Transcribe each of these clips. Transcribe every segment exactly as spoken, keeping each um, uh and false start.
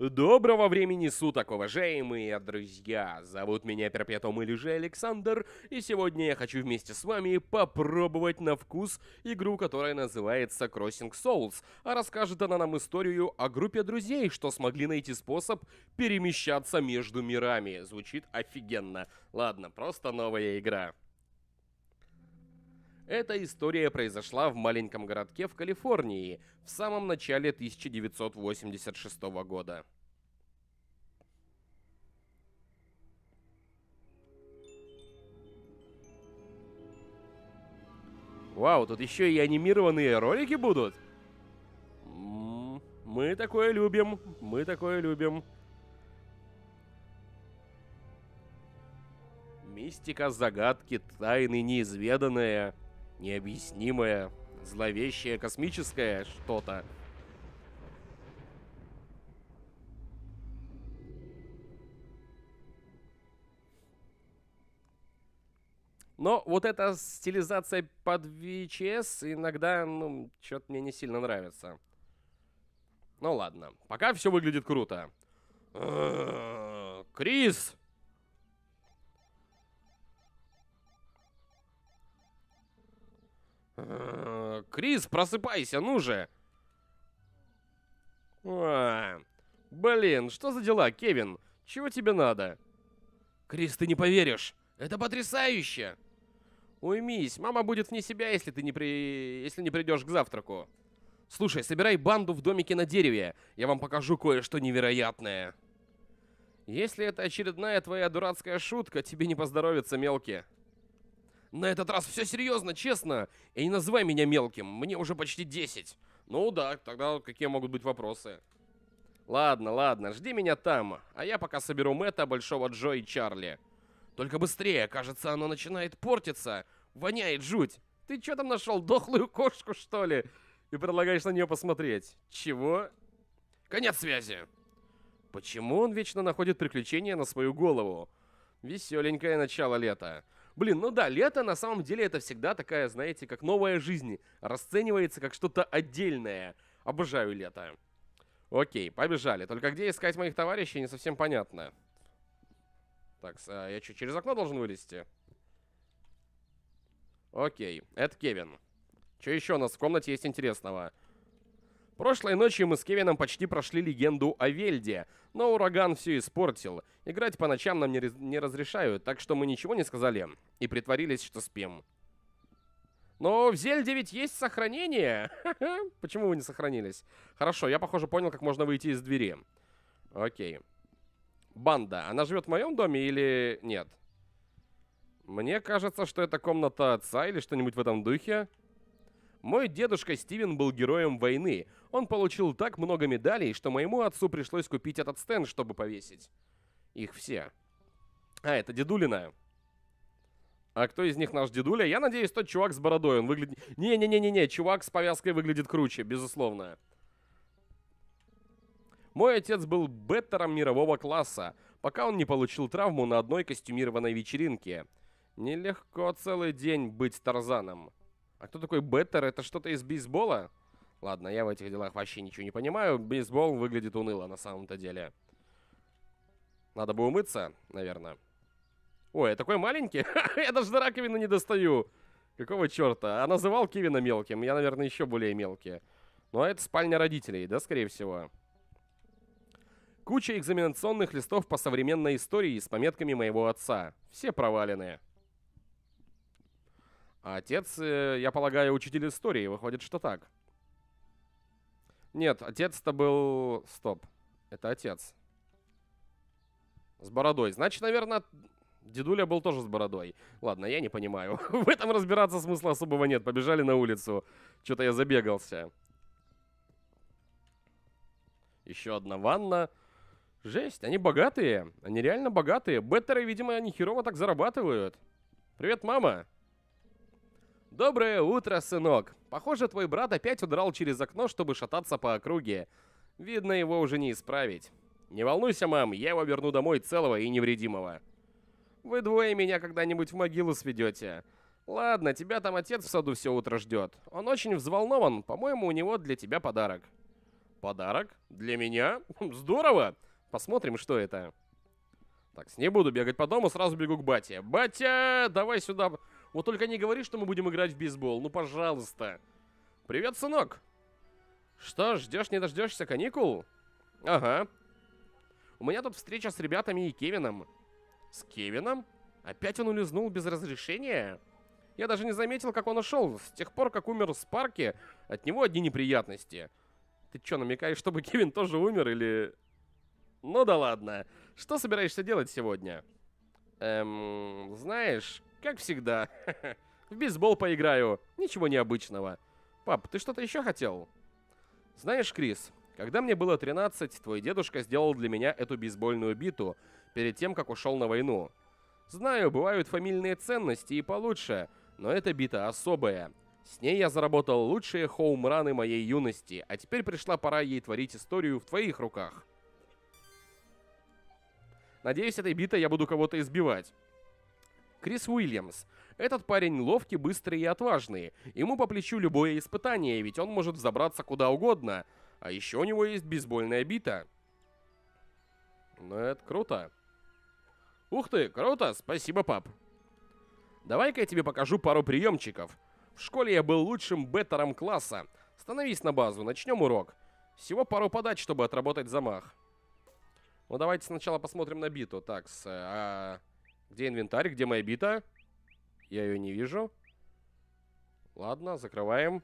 Доброго времени суток, уважаемые друзья! Зовут меня Перпетум или же Александр, и сегодня я хочу вместе с вами попробовать на вкус игру, которая называется Crossing Souls, а расскажет она нам историю о группе друзей, что смогли найти способ перемещаться между мирами. Звучит офигенно. Ладно, просто новая игра. Эта история произошла в маленьком городке в Калифорнии в самом начале тысяча девятьсот восемьдесят шестого года. Вау, тут еще и анимированные ролики будут? Мы такое любим, мы такое любим. Мистика, загадки, тайны, неизведанное... Необъяснимое, зловещее, космическое что-то. Но вот эта стилизация под ви эйч эс иногда, ну, что-то мне не сильно нравится. Ну ладно, пока все выглядит круто. Крис! Крис, просыпайся, ну же! А, блин, что за дела, Кевин? Чего тебе надо? Крис, ты не поверишь! Это потрясающе! Уймись, мама будет вне себя, если ты не при... если не придешь к завтраку. Слушай, собирай банду в домике на дереве. Я вам покажу кое-что невероятное. Если это очередная твоя дурацкая шутка, тебе не поздоровится, мелкий. На этот раз все серьезно, честно. И не называй меня мелким, мне уже почти десять. Ну да, тогда какие могут быть вопросы? Ладно, ладно, жди меня там, а я пока соберу Мэтта, Большого Джо и Чарли. Только быстрее, кажется, оно начинает портиться. Воняет жуть. Ты что там нашел, дохлую кошку, что ли? И предлагаешь на нее посмотреть. Чего? Конец связи. Почему он вечно находит приключения на свою голову? Веселенькое начало лета. Блин, ну да, лето на самом деле это всегда такая, знаете, как новая жизнь. Расценивается как что-то отдельное. Обожаю лето. Окей, побежали. Только где искать моих товарищей, не совсем понятно. Так, а я что, через окно должен вылезти? Окей, это Кевин. Что еще у нас в комнате есть интересного? Прошлой ночью мы с Кевином почти прошли легенду о Вельде, но ураган все испортил. Играть по ночам нам не, не разрешают, так что мы ничего не сказали и притворились, что спим. Но в Зельде ведь есть сохранение. Почему вы не сохранились? Хорошо, я, похоже, понял, как можно выйти из двери. Окей. Банда, она живет в моем доме или нет? Мне кажется, что это комната отца или что-нибудь в этом духе. Мой дедушка Стивен был героем войны. Он получил так много медалей, что моему отцу пришлось купить этот стенд, чтобы повесить. Их все. А, это дедулина. А кто из них наш дедуля? Я надеюсь, тот чувак с бородой. Он выглядит... Не-не-не-не-не, чувак с повязкой выглядит круче, безусловно. Мой отец был беттером мирового класса, пока он не получил травму на одной костюмированной вечеринке. Нелегко целый день быть Тарзаном. А кто такой беттер? Это что-то из бейсбола? Ладно, я в этих делах вообще ничего не понимаю. Бейсбол выглядит уныло на самом-то деле. Надо бы умыться, наверное. Ой, я такой маленький? Я даже до раковины не достаю. Какого черта? А называл Кевина мелким. Я, наверное, еще более мелкий. Ну, а это спальня родителей, да, скорее всего. Куча экзаменационных листов по современной истории с пометками моего отца. Все проваленные. А отец, я полагаю, учитель истории. Выходит, что так. Нет, отец-то был... Стоп. Это отец. С бородой. Значит, наверное, дедуля был тоже с бородой. Ладно, я не понимаю. В этом разбираться смысла особого нет. Побежали на улицу. Что-то я забегался. Еще одна ванна. Жесть, они богатые. Они реально богатые. Беттеры, видимо, они херово так зарабатывают. Привет, мама. Доброе утро, сынок. Похоже, твой брат опять удрал через окно, чтобы шататься по округе. Видно, его уже не исправить. Не волнуйся, мам, я его верну домой целого и невредимого. Вы двое меня когда-нибудь в могилу сведете. Ладно, тебя там отец в саду все утро ждет. Он очень взволнован. По-моему, у него для тебя подарок. Подарок для меня. Здорово. Посмотрим, что это. Так, не буду бегать по дому, сразу бегу к бате. Батя, давай сюда. Вот только не говори, что мы будем играть в бейсбол. Ну, пожалуйста. Привет, сынок. Что, ждешь, не дождешься каникул? Ага. У меня тут встреча с ребятами и Кевином. С Кевином? Опять он улизнул без разрешения? Я даже не заметил, как он ушел. С тех пор, как умер в парке, от него одни неприятности. Ты что, намекаешь, чтобы Кевин тоже умер или... Ну да ладно. Что собираешься делать сегодня? Эм, знаешь, как всегда. В бейсбол поиграю. Ничего необычного. Пап, ты что-то еще хотел? Знаешь, Крис, когда мне было тринадцать, твой дедушка сделал для меня эту бейсбольную биту перед тем, как ушел на войну. Знаю, бывают фамильные ценности и получше, но эта бита особая. С ней я заработал лучшие хоумраны моей юности, а теперь пришла пора ей творить историю в твоих руках. Надеюсь, этой битой я буду кого-то избивать. Крис Уильямс. Этот парень ловкий, быстрый и отважный. Ему по плечу любое испытание, ведь он может взобраться куда угодно. А еще у него есть бейсбольная бита. Ну, это круто. Ух ты, круто, спасибо, пап. Давай-ка я тебе покажу пару приемчиков. В школе я был лучшим беттером класса. Становись на базу, начнем урок. Всего пару подач, чтобы отработать замах. Ну, давайте сначала посмотрим на биту. Так, с... А... Где инвентарь? Где моя бита? Я ее не вижу. Ладно, закрываем.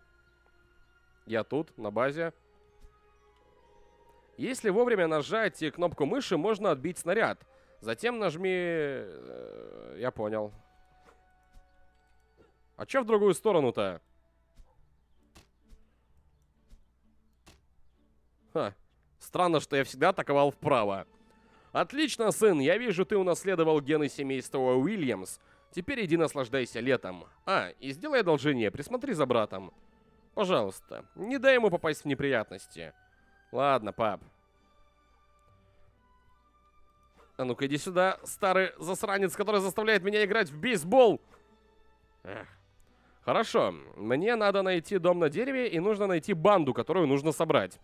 Я тут, на базе. Если вовремя нажать кнопку мыши, можно отбить снаряд. Затем нажми... Я понял. А че в другую сторону-то? Ха. Странно, что я всегда атаковал вправо. Отлично, сын, я вижу, ты унаследовал гены семейства Уильямс. Теперь иди наслаждайся летом. А, и сделай одолжение, присмотри за братом. Пожалуйста, не дай ему попасть в неприятности. Ладно, пап. А ну-ка иди сюда, старый засранец, который заставляет меня играть в бейсбол. Эх. Хорошо, мне надо найти дом на дереве и нужно найти банду, которую нужно собрать.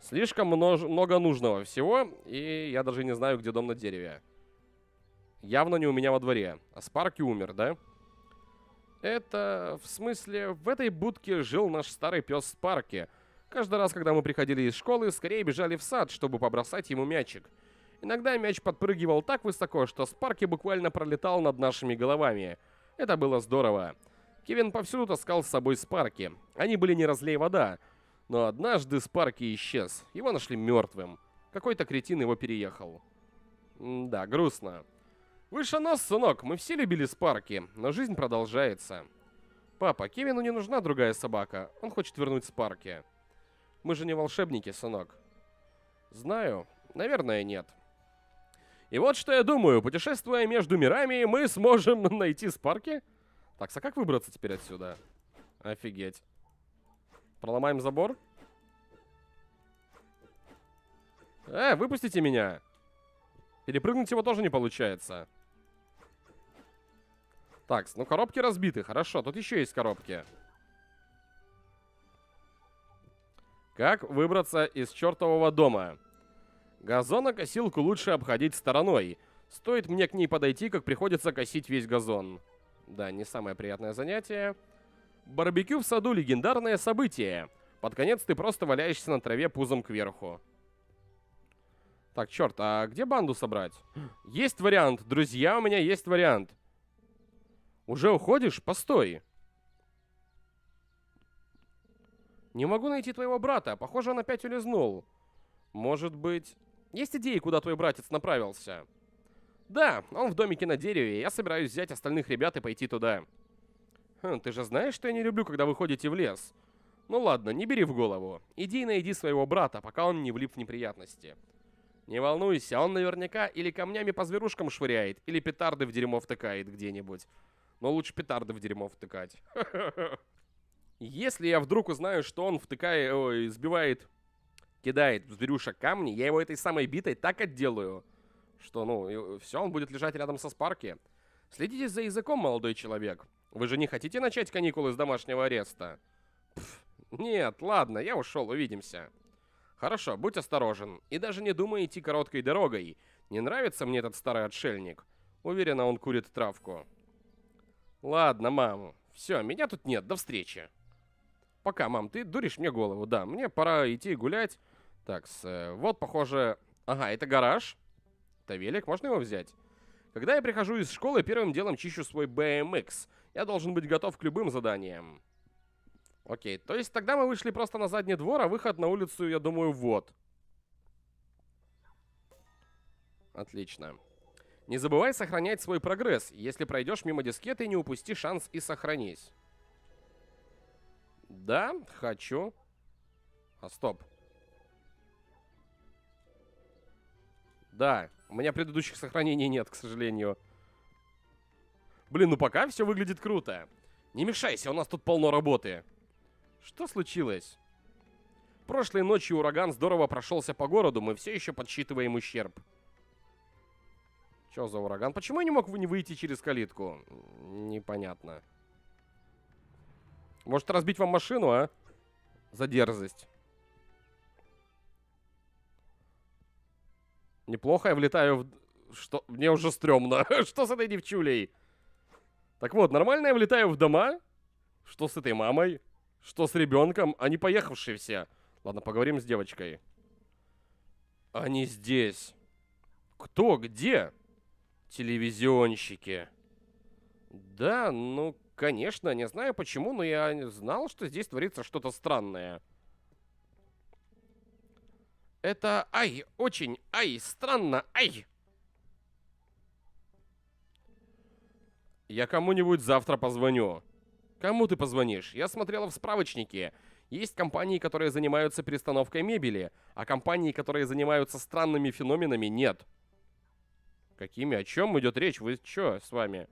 Слишком много нужного всего, и я даже не знаю, где дом на дереве. Явно не у меня во дворе. А Спарки умер, да? Это, в смысле, в этой будке жил наш старый пес Спарки. Каждый раз, когда мы приходили из школы, скорее бежали в сад, чтобы побросать ему мячик. Иногда мяч подпрыгивал так высоко, что Спарки буквально пролетал над нашими головами. Это было здорово. Кевин повсюду таскал с собой Спарки. Они были не разлей вода. Но однажды Спарки исчез. Его нашли мертвым. Какой-то кретин его переехал. М да, грустно. Выше нос, сынок. Мы все любили Спарки, но жизнь продолжается. Папа, Кевину не нужна другая собака. Он хочет вернуть Спарки. Мы же не волшебники, сынок. Знаю. Наверное, нет. И вот что я думаю. Путешествуя между мирами, мы сможем найти Спарки. Так, а как выбраться теперь отсюда? Офигеть. Проломаем забор. Э, выпустите меня. Перепрыгнуть его тоже не получается. Так, ну коробки разбиты. Хорошо, тут еще есть коробки. Как выбраться из чертового дома? Газонокосилку лучше обходить стороной. Стоит мне к ней подойти, как приходится косить весь газон. Да, не самое приятное занятие. Барбекю в саду — легендарное событие. Под конец ты просто валяешься на траве пузом кверху. Так, черт, а где банду собрать? Есть вариант, друзья, у меня есть вариант. Уже уходишь? Постой. Не могу найти твоего брата. Похоже, он опять улизнул. Может быть... Есть идеи, куда твой братец направился? Да, он в домике на дереве. Я собираюсь взять остальных ребят и пойти туда. Хм, ты же знаешь, что я не люблю, когда вы ходите в лес. Ну ладно, не бери в голову. Иди и найди своего брата, пока он не влип в неприятности. Не волнуйся, он наверняка или камнями по зверушкам швыряет, или петарды в дерьмо втыкает где-нибудь. Но лучше петарды в дерьмо втыкать. Если я вдруг узнаю, что он втыкает, ой, сбивает, кидает в зверюшек камни, я его этой самой битой так отделаю, что, ну, все, он будет лежать рядом со Спарки. Следите за языком, молодой человек. Вы же не хотите начать каникулы с домашнего ареста? Пфф, нет, ладно, я ушел, увидимся. Хорошо, будь осторожен, и даже не думай идти короткой дорогой. Не нравится мне этот старый отшельник. Уверена, он курит травку. Ладно, мам. Все, меня тут нет, до встречи. Пока, мам, ты дуришь мне голову, да. Мне пора идти гулять. Так, э, вот, похоже... Ага, это гараж. Это велик, можно его взять? Когда я прихожу из школы, первым делом чищу свой бэ эм икс. Я должен быть готов к любым заданиям. Окей, то есть тогда мы вышли просто на задний двор, а выход на улицу, я думаю, вот. Отлично. Не забывай сохранять свой прогресс. Если пройдешь мимо дискеты, не упусти шанс и сохранись. Да, хочу. А, стоп. Да, у меня предыдущих сохранений нет, к сожалению. Блин, ну пока все выглядит круто. Не мешайся, у нас тут полно работы. Что случилось? Прошлой ночью ураган здорово прошелся по городу, мы все еще подсчитываем ущерб. Че за ураган? Почему я не мог не выйти через калитку? Непонятно. Может, разбить вам машину, а? За дерзость. Неплохо, я влетаю в... Что? Мне уже стрёмно. Что с этой девчулей? Так вот, нормально я влетаю в дома? Что с этой мамой? Что с ребенком? Они поехавшие все. Ладно, поговорим с девочкой. Они здесь. Кто? Где? Телевизионщики. Да, ну, конечно, не знаю почему, но я знал, что здесь творится что-то странное. Это, ай, очень, ай, странно, ай. Я кому-нибудь завтра позвоню. Кому ты позвонишь? Я смотрела в справочнике. Есть компании, которые занимаются перестановкой мебели, а компании, которые занимаются странными феноменами, нет. Какими? О чем идет речь? Вы что с вами?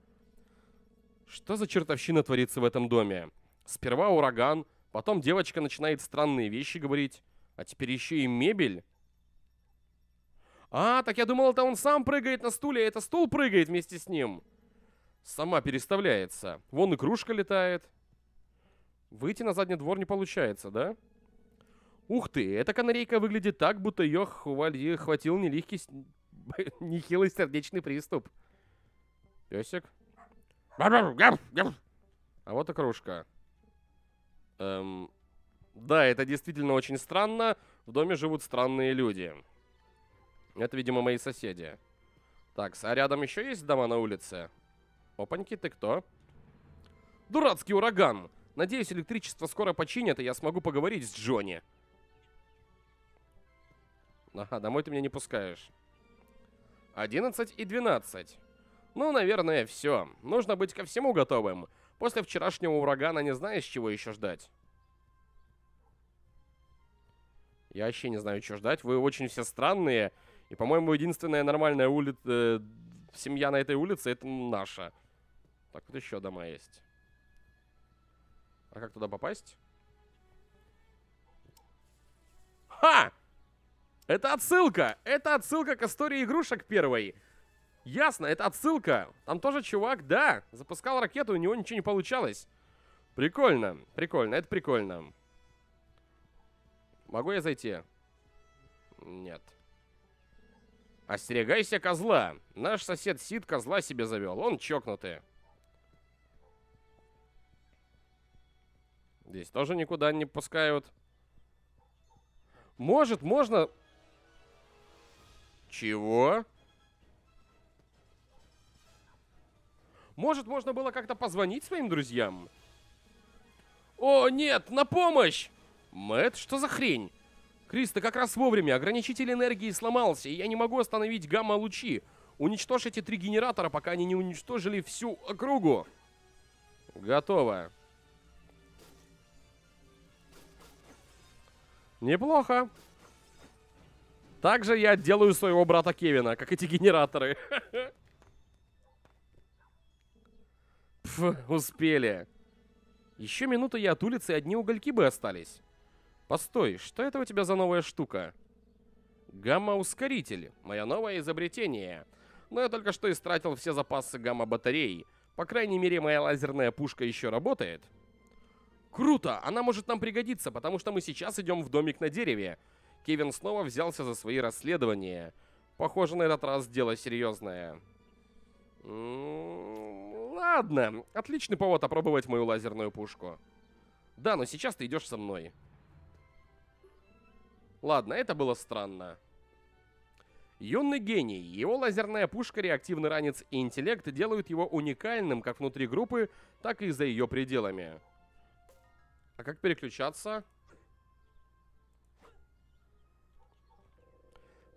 Что за чертовщина творится в этом доме? Сперва ураган, потом девочка начинает странные вещи говорить, а теперь еще и мебель. А, так я думал, это он сам прыгает на стуле, а это стул прыгает вместе с ним. Сама переставляется. Вон и кружка летает. Выйти на задний двор не получается, да? Ух ты, эта канарейка выглядит так, будто ее хватил нелегкий... нехилый сердечный приступ. Песик. А вот и кружка. Эм... Да, это действительно очень странно. В доме живут странные люди. Это, видимо, мои соседи. Так, а рядом еще есть дома на улице? Опаньки, ты кто? Дурацкий ураган! Надеюсь, электричество скоро починят, и я смогу поговорить с Джонни. Ага, домой ты меня не пускаешь. одиннадцать и двенадцать. Ну, наверное, все. Нужно быть ко всему готовым. После вчерашнего урагана не знаешь, чего еще ждать. Я вообще не знаю, чего ждать. Вы очень все странные. И, по-моему, единственная нормальная ули... э, семья на этой улице — это наша. Так, вот еще дома есть. А как туда попасть? Ха! Это отсылка! Это отсылка к истории игрушек первой. Ясно, это отсылка. Там тоже чувак, да, запускал ракету, у него ничего не получалось. Прикольно, прикольно, это прикольно. Могу я зайти? Нет. Остерегайся козла. Наш сосед Сид козла себе завел. Он чокнутый. Здесь тоже никуда не пускают. Может, можно... Чего? Может, можно было как-то позвонить своим друзьям? О, нет, на помощь! Мэтт, что за хрень? Крис, ты как раз вовремя. Ограничитель энергии сломался, и я не могу остановить гамма-лучи. Уничтожь эти три генератора, пока они не уничтожили всю округу. Готово. Неплохо. Также я делаю своего брата Кевина, как эти генераторы. Пф, успели. Еще минуту я от улицы, одни угольки бы остались. Постой, что это у тебя за новая штука? Гамма-ускоритель. Мое новое изобретение. Но я только что истратил все запасы гамма-батарей. По крайней мере, моя лазерная пушка еще работает. Круто! Она может нам пригодиться, потому что мы сейчас идем в домик на дереве. Кевин снова взялся за свои расследования. Похоже, на этот раз дело серьезное. Ладно, отличный повод опробовать мою лазерную пушку. Да, но сейчас ты идешь со мной. Ладно, это было странно. Юный гений. Его лазерная пушка, реактивный ранец и интеллект делают его уникальным как внутри группы, так и за ее пределами. А как переключаться?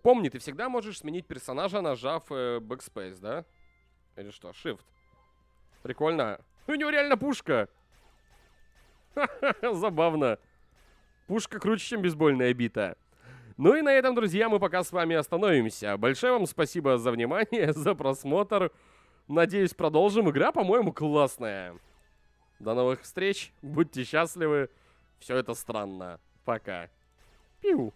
Помни, ты всегда можешь сменить персонажа, нажав э, Backspace, да? Или что? Shift. Прикольно. У него реально пушка. Ха-ха-ха, забавно. Пушка круче, чем бейсбольная бита. Ну и на этом, друзья, мы пока с вами остановимся. Большое вам спасибо за внимание, за просмотр. Надеюсь, продолжим. Игра, по-моему, классная. До новых встреч. Будьте счастливы. Все это странно. Пока. Пиу.